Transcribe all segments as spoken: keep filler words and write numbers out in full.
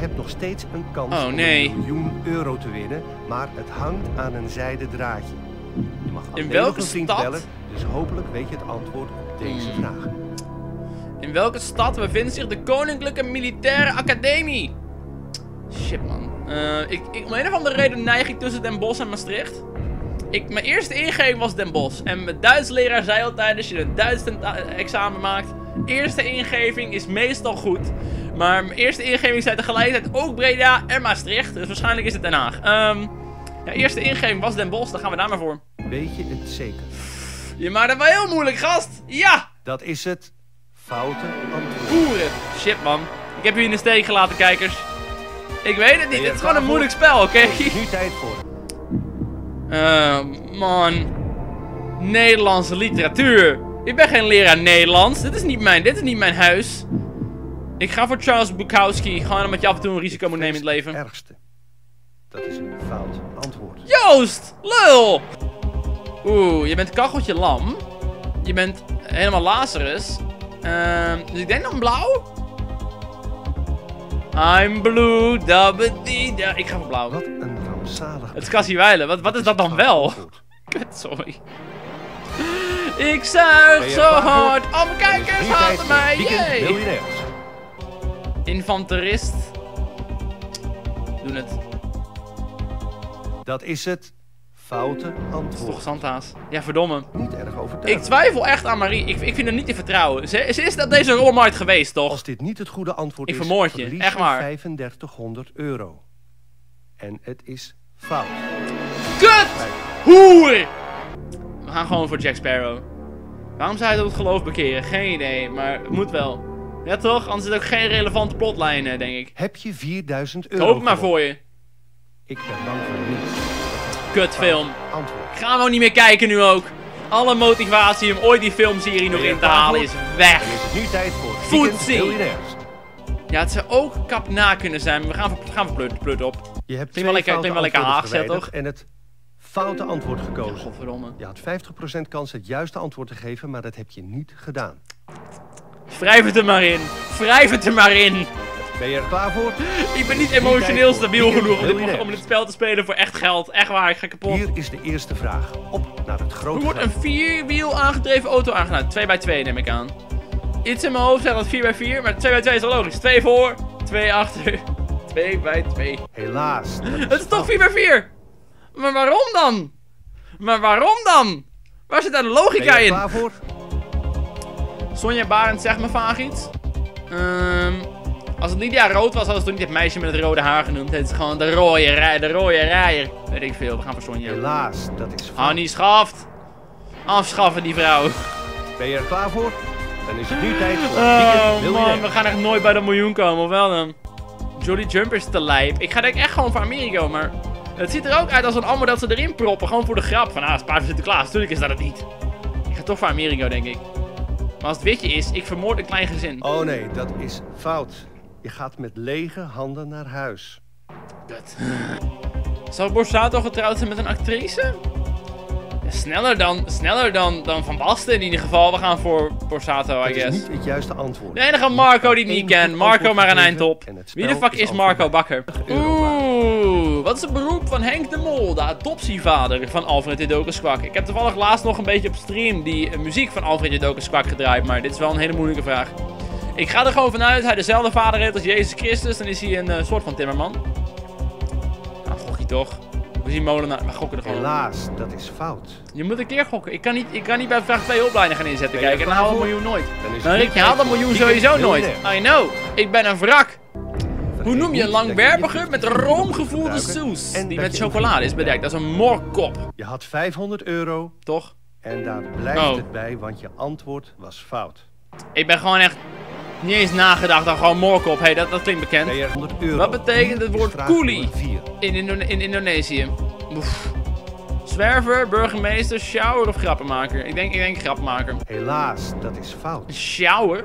hebt nog steeds een kans oh, nee. om een miljoen euro te winnen, maar het hangt aan een zijden draadje. Je mag alleen nog een vriend bellen, dus hopelijk weet je het antwoord op deze hmm. vraag. In welke stad bevindt zich de Koninklijke Militaire Academie? Shit man. Uh, ik, ik, om een of andere reden neig ik tussen Den Bosch en Maastricht. Ik, mijn eerste ingeving was Den Bosch. En mijn Duits leraar zei altijd, als je een Duits examen maakt, eerste ingeving is meestal goed. Maar mijn eerste ingeving zei tegelijkertijd ook Breda en Maastricht. Dus waarschijnlijk is het Den Haag. Um, ja, eerste ingeving was Den Bosch, dan gaan we daar maar voor. Weet je het zeker? Je maakt het wel heel moeilijk, gast. Ja! Dat is het foute antwoord. Boeren. Shit man. Ik heb jullie in de steek gelaten, kijkers. Ik weet het niet, het is gewoon een moeilijk spel, oké? Nu tijd voor. Uh, man. Nederlandse literatuur. Ik ben geen leraar Nederlands. Dit is niet mijn, dit is niet mijn huis. Ik ga voor Charles Bukowski. Gewoon omdat je af en toe een risico moet nemen in het leven. Het ergste. Dat is een fout antwoord. Joost! Lul! Oeh, je bent kacheltje lam. Je bent helemaal Lazarus. Uh, dus ik denk dan blauw. I'm blue, da -di -da. Ik ga voor blauw. Wat een rampzalig. Het is Cassie Weilen. Wat, wat is dat dan wel? Kut, sorry. Ik zuig zo hard. Al mijn kijkers haten mij. Jee. Infanterist. Doen het. Dat is het foute antwoord. Dat is toch Santa's? Ja, verdomme. Niet erg overtuigd. Ik twijfel echt aan Marie. Ik, ik vind het niet te vertrouwen. Ze, ze is dat deze rolmarkt geweest, toch? Als dit niet het goede antwoord ik is, vermoord je. Echt waar. vijfendertighonderd euro. En het is fout. Kut! Hoer! We gaan gewoon voor Jack Sparrow. Waarom zou je dat het geloof bekeren? Geen idee, maar het moet wel. Ja toch? Anders zit ook geen relevante plotlijnen, denk ik. Heb je vierduizend euro? Koop maar voor je. Ik ben bang voor niets. Kutfilm. Ik ga hem ook niet meer kijken nu ook. Alle motivatie om ooit die filmserie nog in te halen is weg. Nu tijd voor Footsie. Ja, het zou ook kap na kunnen zijn, maar we gaan voor, gaan voor plut, plut op. Je hebt wel lekker aangezet, toch? En het foute antwoord gekozen. Ja, je had vijftig procent kans het juiste antwoord te geven, maar dat heb je niet gedaan. Wrijf het er maar in. Wrijf het er maar in. Ben je er klaar voor? Ik ben niet emotioneel stabiel genoeg om dit spel te spelen voor echt geld. Echt waar, ik ga kapot. Hier is de eerste vraag. Op naar het grote. Er wordt een vierwiel aangedreven auto aangedaan. twee bij twee neem ik aan. Iets in mijn hoofd zegt dat vier bij vier, maar twee bij twee is wel logisch. twee voor, twee achter, twee bij twee. Helaas. Het is toch vier bij vier? Maar waarom dan? Maar waarom dan? Waar zit daar de logica in? Ben je er klaar voor? Sonja Barend zegt me vaag iets. Ehm... Um, Als het Lydia rood was, hadden ze toen niet het meisje met het rode haar genoemd. Het is gewoon de rode rijer, de rode rijer. Weet ik veel, we gaan voor Sonja. Helaas, dat is... Hannie schaft. Afschaffen die vrouw. Ben je er klaar voor? Dan is het nu tijd voor... Oh man, we gaan echt nooit bij de miljoen komen, of wel dan? Jolly Jumpers te lijp. Ik ga denk echt gewoon voor Americo, maar... Het ziet er ook uit als een amber dat ze erin proppen. Gewoon voor de grap. Van, ah, het is paard van Sinterklaas. Natuurlijk is dat het niet. Ik ga toch voor Americo, denk ik. Maar als het witje is, ik vermoord een klein gezin. Oh nee, dat is fout. Je gaat met lege handen naar huis. Kut. Zal Borsato getrouwd zijn met een actrice? Ja, sneller dan, sneller dan, dan Van Basten in ieder geval. We gaan voor Borsato, I guess. Dat is niet het juiste antwoord. De enige Marco die ik niet ken. Marco maar een eindtop. Wie de fuck is Marco Bakker? Oeh, wat is het beroep van Henk de Mol, de adoptievader van Alfred J. Dockerskwak? Ik heb toevallig laatst nog een beetje op stream die muziek van Alfred J. Dockerskwak gedraaid. Maar dit is wel een hele moeilijke vraag. Ik ga er gewoon vanuit, hij dezelfde vader heeft als Jezus Christus, dan is hij een uh, soort van timmerman. Nou, gok je toch. We zien molenaar, we gokken er gewoon. Helaas, dat is fout. Je moet een keer gokken. Ik kan niet, ik kan niet bij vraag twee opleidingen gaan inzetten, kijken. En dan haal ik een miljoen nooit. Dan Rick, je haalt een miljoen sowieso nooit. I know, ik ben een wrak. Hoe noem je een langwerpiger met roomgevoelde soes die met chocolade is bedekt? Dat is een morkop. Je had vijfhonderd euro. Toch? En daar blijft oh. het bij, want je antwoord was fout. Ik ben gewoon echt... Niet eens nagedacht dan gewoon morkop. Hé, hey, dat, dat klinkt bekend. honderd euro. Wat betekent het woord koelie in, Indo in Indonesië? Oef. Zwerver, burgemeester, shower of grappenmaker? Ik denk, ik denk grappenmaker. Helaas, dat is fout. Shower?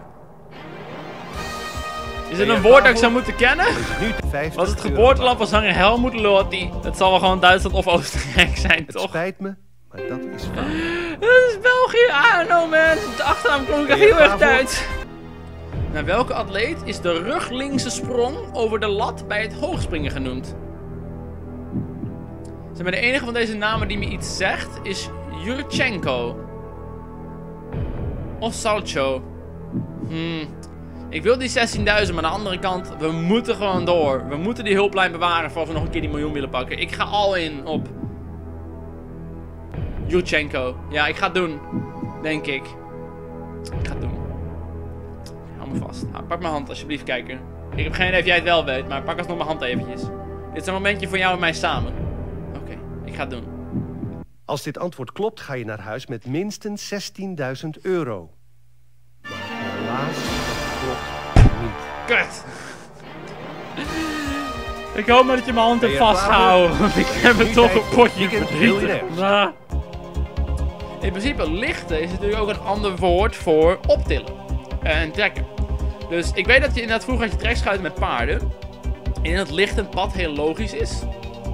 Is het een woord dat ik zou moeten kennen? Was het geboorteland van zanger Helmut Lottie? Het zal wel gewoon Duitsland of Oostenrijk zijn, toch? Het spijt me, maar dat is fout. Dat is België, I don't know man. De achternaam klonk echt heel erg Duits. Naar welke atleet is de ruglinkse sprong over de lat bij het hoogspringen genoemd? Zeg maar, de enige van deze namen die me iets zegt is Jutchenko. Of Salcio. Hmm. Ik wil die zestienduizend, maar aan de andere kant, we moeten gewoon door. We moeten die hulplijn bewaren voor als we nog een keer die miljoen willen pakken. Ik ga al in op Jutchenko. Ja, ik ga het doen. Denk ik. Ik ga het doen. Hou me vast. Nou, pak mijn hand alsjeblieft, kijker. Ik heb geen idee of jij het wel weet, maar pak alsnog mijn hand eventjes. Dit is een momentje voor jou en mij samen. Oké, okay, ik ga het doen. Als dit antwoord klopt, ga je naar huis met minstens zestienduizend euro. Helaas klopt niet. Kut! Ik hoop maar dat je mijn hand hebt vastgehouden, want ik heb er toch een potje verdrietig. In principe, lichten is natuurlijk ook een ander woord voor optillen en trekken. Dus ik weet dat je inderdaad vroeger had je trekschuiten met paarden. En dat lichtend pad heel logisch is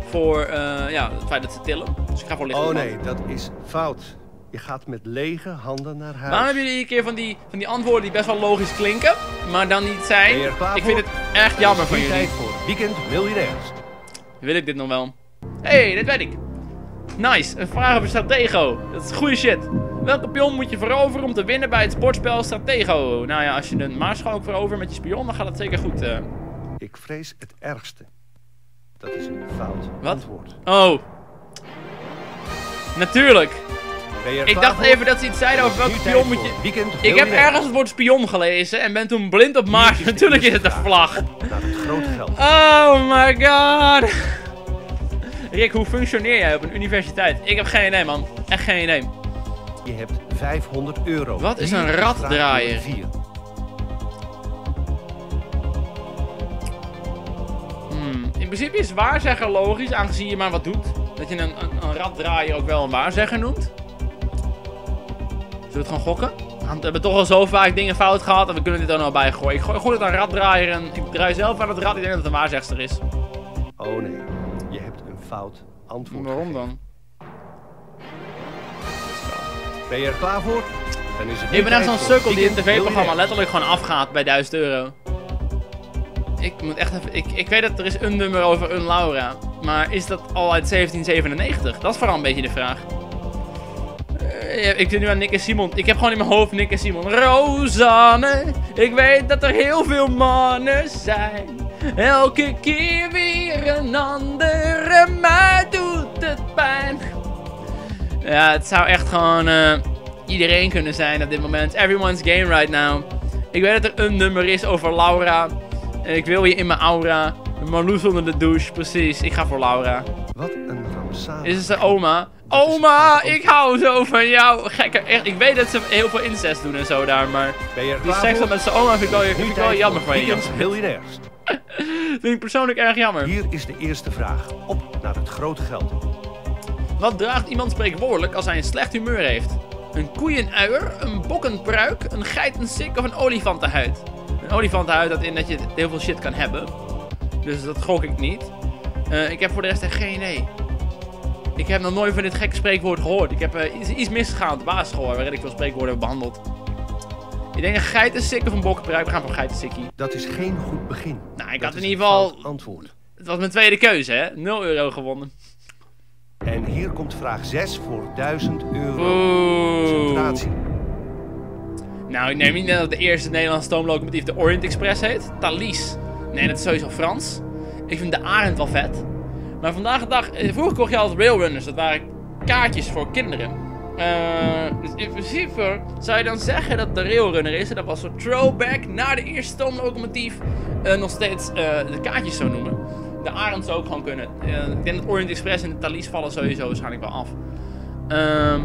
voor uh, ja, het feit dat ze tillen. Dus ik ga voor lichtend oh pad. Nee, dat is fout. Je gaat met lege handen naar huis. Waarom hebben jullie een keer van die, van die antwoorden die best wel logisch klinken, maar dan niet zijn? Ik vind het echt jammer van jullie. Voor weekend miljardairs. Wil ik dit nog wel? Hé, hey, dit weet ik. Nice, een vraag over Stratego. Dat is goede shit. Welke pion moet je veroveren om te winnen bij het sportspel Stratego? Nou ja, als je een maarschalk verovert met je spion, dan gaat het zeker goed. Uh... Ik vrees het ergste. Dat is een fout Wat? antwoord. Oh. Natuurlijk. Ik dacht even dat ze iets zeiden over welke pion moet je... Weekend, ik heb ergens het woord spion gelezen en ben toen blind op maars. Natuurlijk is het een vlag. Oh my god. Rick, hoe functioneer jij op een universiteit? Ik heb geen idee, man. Echt geen idee. Je hebt vijfhonderd euro. Wat is een raddraaier? Hmm. In principe is waarzegger logisch, aangezien je maar wat doet. Dat je een, een, een raddraaier ook wel een waarzegger noemt. Zullen we het gewoon gokken? We hebben toch al zo vaak dingen fout gehad en we kunnen dit er nou bij gooien. Ik gooi, gooi het aan raddraaier en ik draai zelf aan het rad. Ik denk dat het een waarzegster is. Oh nee. Fout antwoord. Waarom dan? Ben je er klaar voor? Dan is het ik ben echt zo'n sukkel die in het tv-programma letterlijk gewoon afgaat bij duizend euro. Ik moet echt even... Ik, ik weet dat er is een nummer over een Laura. Maar is dat al uit zeventien zevenennegentig? Dat is vooral een beetje de vraag. Uh, ik zit nu aan Nick en Simon. Ik heb gewoon in mijn hoofd Nick en Simon. Rosanne, ik weet dat er heel veel mannen zijn. Elke keer weer een andere, maar doet het pijn. Ja, het zou echt gewoon uh, iedereen kunnen zijn op dit moment. Everyone's game right now. Ik weet dat er een nummer is over Laura. En ik wil je in mijn aura. Marloes onder de douche, precies. Ik ga voor Laura. Wat een rampzalig. Is het zijn oma? Oma, ik hou zo van jou. Gekker, echt. Ik weet dat ze heel veel incest doen en zo daar, maar... Ben je die seks met zijn oma vind ik wel, vind ik wel jammer van je. Weekend miljardairs. Dat vind ik persoonlijk erg jammer. Hier is de eerste vraag. Op naar het grote geld. Wat draagt iemand spreekwoordelijk als hij een slecht humeur heeft? Een koeienuier, een bokkenpruik, een geitensik of een olifantenhuid? Een olifantenhuid houdt in dat je heel veel shit kan hebben. Dus dat gok ik niet. Uh, ik heb voor de rest echt geen idee. Ik heb nog nooit van dit gekke spreekwoord gehoord. Ik heb uh, iets, iets misgegaan op de basisschool waarin ik veel spreekwoorden heb behandeld. Ik denk een geitensik of een bokkenpruik. We gaan voor geitensikkie. Dat is geen goed begin. Nou, ik dat had in ieder geval... antwoord. Het was mijn tweede keuze, hè. nul euro gewonnen. En hier komt vraag zes voor duizend euro. Oeh. Concentratie. Nou, ik neem niet net dat de eerste Nederlandse stoomlocomotief de Orient Express heet. Thalys. Nee, dat is sowieso Frans. Ik vind de Arend wel vet. Maar vandaag de dag... Vroeger kocht je altijd Railrunners. Dat waren kaartjes voor kinderen. Uh, dus in principe zou je dan zeggen dat de Railrunner is. En dat was een throwback naar de eerste stoomlocomotief. Uh, nog steeds uh, de kaartjes zo noemen. De Arend zou ook gewoon kunnen. Uh, ik denk dat Orient Express en de Thalys vallen sowieso waarschijnlijk wel af. Uh,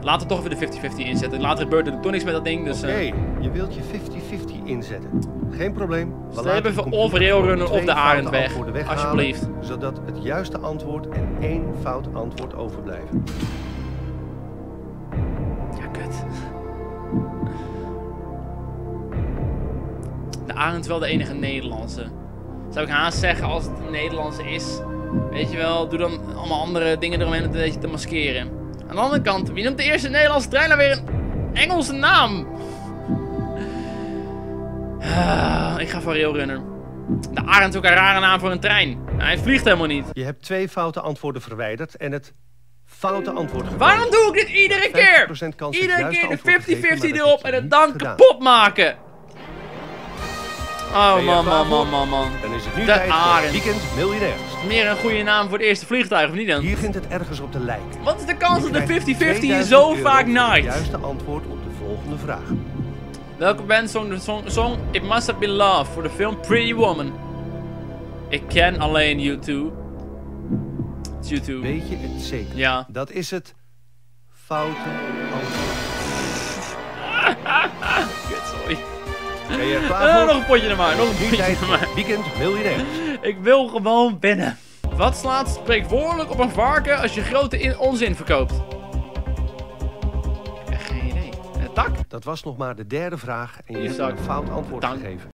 laten we toch even de vijftig vijftig inzetten. Later gebeurt er toch niks met dat ding. Dus, uh... Oké, okay, je wilt je vijftig vijftig inzetten. Geen probleem. Dus we hebben even of Railrunner of de Arend weg. Alsjeblieft. Zodat het juiste antwoord en één fout antwoord overblijven. De Arend is wel de enige Nederlandse. Zou ik haast zeggen als het een Nederlandse is. Weet je wel, doe dan allemaal andere dingen eromheen om het een beetje te maskeren. Aan de andere kant, wie noemt de eerste Nederlandse trein nou weer een Engelse naam? Uh, ik ga voor Railrunner. De Arend is ook een rare naam voor een trein. Nou, hij vliegt helemaal niet. Je hebt twee foute antwoorden verwijderd en het foute antwoord gegeven. Waarom doe ik dit iedere keer? Iedere keer de vijftig vijftig erop en het dan kapot maken. Oh man, man, man, man, man. Dan is het nu tijd voor Weekend Miljonair. Meer een goede naam voor het eerste vliegtuig, of niet dan? Hier vindt het ergens op de lijken. Wat is de kans dat de vijftig vijftig hier zo vaak naait? Het juiste antwoord op de volgende vraag. Welke band zong de song, song It Must Have Been Love voor de film Pretty Woman? Ik ken alleen You Two. It's You Two. Weet je het zeker? Ja. Dat is het foute antwoord. Kut, sorry. Ben je er klaar voor? Nog een potje naar maar. Nog een potje naar maar. Weekend Miljonair. Ik wil gewoon binnen. Wat slaat spreekwoordelijk op een varken als je grote in onzin verkoopt? Geen idee. Een tak? Dat was nog maar de derde vraag en je hebt een fout antwoord gegeven.